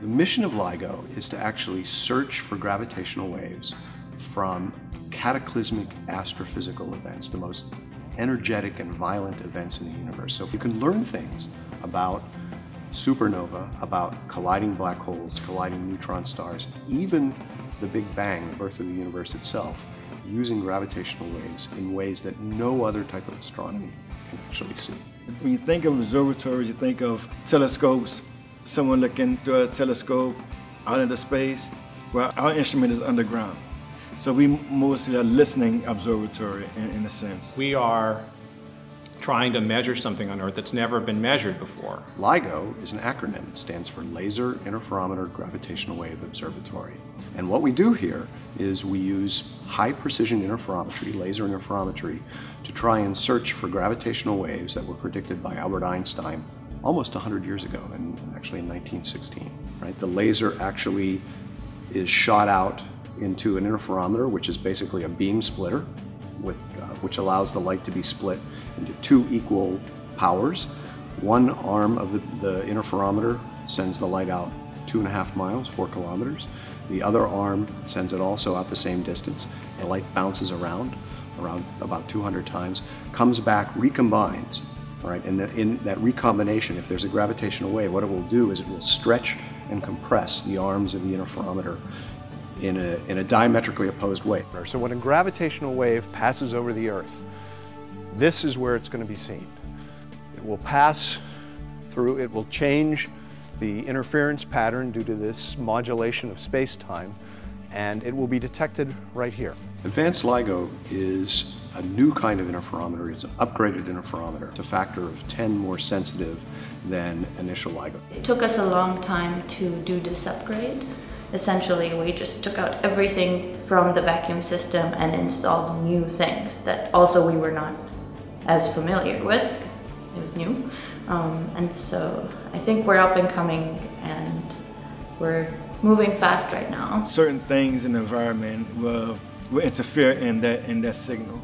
The mission of LIGO is to actually search for gravitational waves from cataclysmic astrophysical events, the most energetic and violent events in the universe. So if you can learn things about supernova, about colliding black holes, colliding neutron stars, even the Big Bang, the birth of the universe itself, using gravitational waves in ways that no other type of astronomy can actually see. When you think of observatories, you think of telescopes, someone looking through a telescope out into space. Well, our instrument is underground. So we mostly are a listening observatory in a sense. We are trying to measure something on Earth that's never been measured before. LIGO is an acronym. It stands for Laser Interferometer Gravitational Wave Observatory. And what we do here is we use high precision interferometry, laser interferometry, to try and search for gravitational waves that were predicted by Albert Einstein almost 100 years ago, and actually in 1916. Right? The laser actually is shot out into an interferometer, which is basically a beam splitter, which allows the light to be split into two equal powers. One arm of the interferometer sends the light out 2.5 miles, 4 kilometers. The other arm sends it also out the same distance. The light bounces around about 200 times, comes back, recombines, all right? And in that recombination, if there's a gravitational wave, what it will do is it will stretch and compress the arms of the interferometer in a diametrically opposed way. So when a gravitational wave passes over the Earth, this is where it's going to be seen. It will pass through, it will change the interference pattern due to this modulation of space-time, and it will be detected right here. Advanced LIGO is a new kind of interferometer. It's an upgraded interferometer. It's a factor of 10 more sensitive than initial LIGO. It took us a long time to do this upgrade. Essentially, we just took out everything from the vacuum system and installed new things that also we were not as familiar with, because it was new. And so I think we're up and coming and we're moving fast right now. Certain things in the environment will interfere in that signal.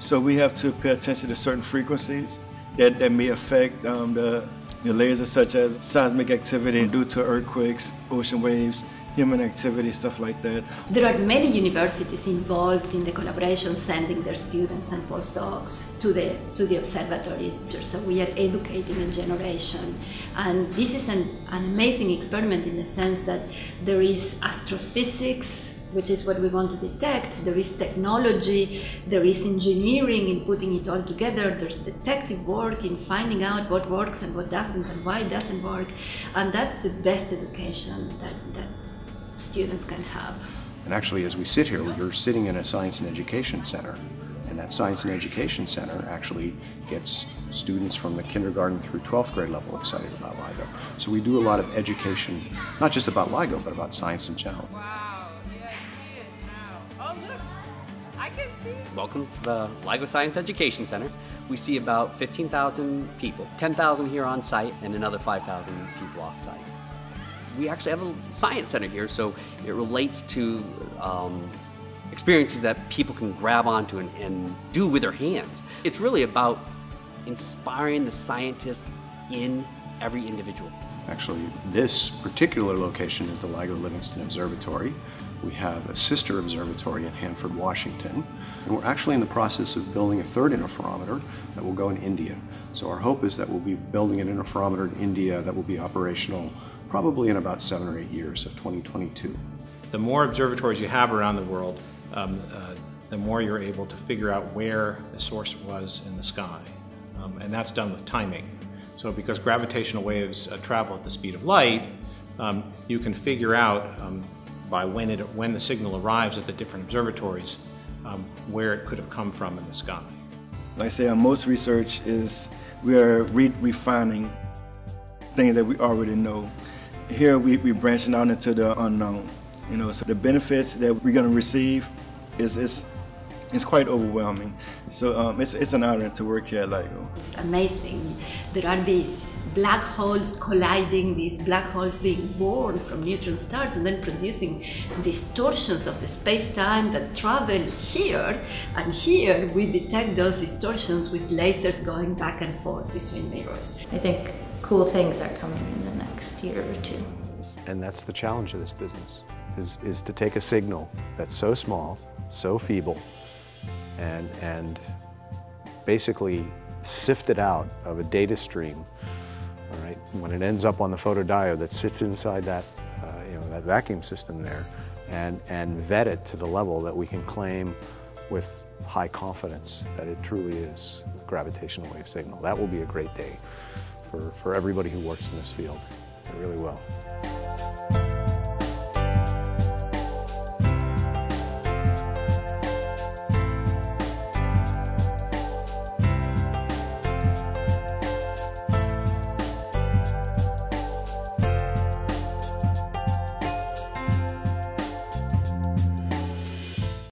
So we have to pay attention to certain frequencies that may affect the laser, such as seismic activity due to earthquakes, ocean waves, human activity, stuff like that. There are many universities involved in the collaboration, sending their students and postdocs to the observatories. So we are educating a generation. And this is an amazing experiment in the sense that there is astrophysics, which is what we want to detect, there is technology, there is engineering in putting it all together, there's detective work in finding out what works and what doesn't and why it doesn't work. And that's the best education that students can have. And actually, as we sit here, we're sitting in a science and education center, and that science and education center actually gets students from the kindergarten through 12th grade level excited about LIGO. So we do a lot of education, not just about LIGO, but about science in general. Wow, yeah, I see it now. Oh look, I can see it. Welcome to the LIGO Science Education Center. We see about 15,000 people, 10,000 here on site and another 5,000 people off site. We actually have a science center here, so it relates to experiences that people can grab onto and do with their hands. It's really about inspiring the scientists in every individual. Actually, this particular location is the LIGO Livingston Observatory. We have a sister observatory in Hanford, Washington, and we're actually in the process of building a third interferometer that will go in India. So our hope is that we'll be building an interferometer in India that will be operational probably in about 7 or 8 years, so 2022. The more observatories you have around the world, the more you're able to figure out where the source was in the sky. And that's done with timing. So because gravitational waves travel at the speed of light, you can figure out by when the signal arrives at the different observatories where it could have come from in the sky. Like I say, our most research is we are refining things that we already know. Here we're branching out into the unknown, you know, so the benefits that we're going to receive is quite overwhelming. So it's an honor to work here at LIGO. It's amazing. There are these black holes colliding, these black holes being born from neutron stars and then producing distortions of the space-time that travel here, and here we detect those distortions with lasers going back and forth between mirrors. I think cool things are coming in the next year or two. And that's the challenge of this business, is to take a signal that's so small, so feeble, and basically sift it out of a data stream. All right, when it ends up on the photodiode that sits inside that, that vacuum system there, and vet it to the level that we can claim with high confidence that it truly is a gravitational wave signal. That will be a great day for everybody who works in this field. It really will.